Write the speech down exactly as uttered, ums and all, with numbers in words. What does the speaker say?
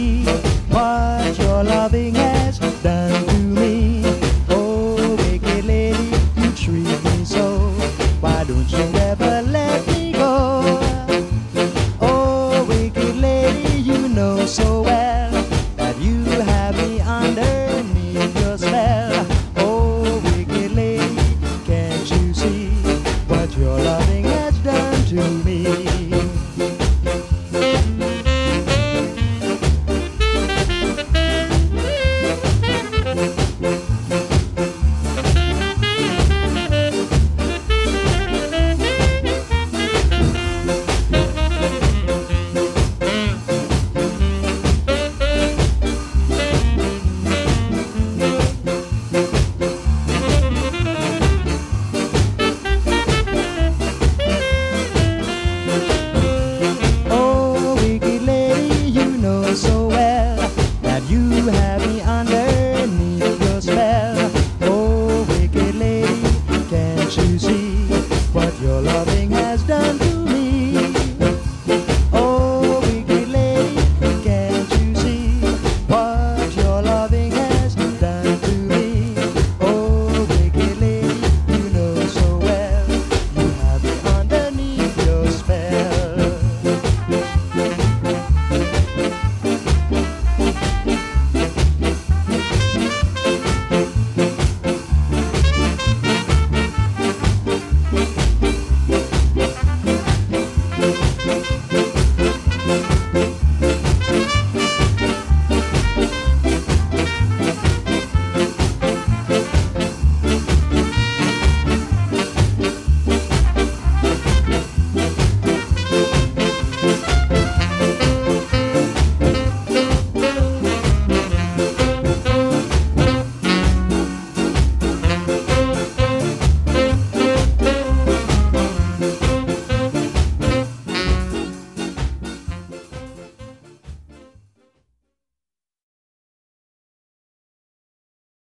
See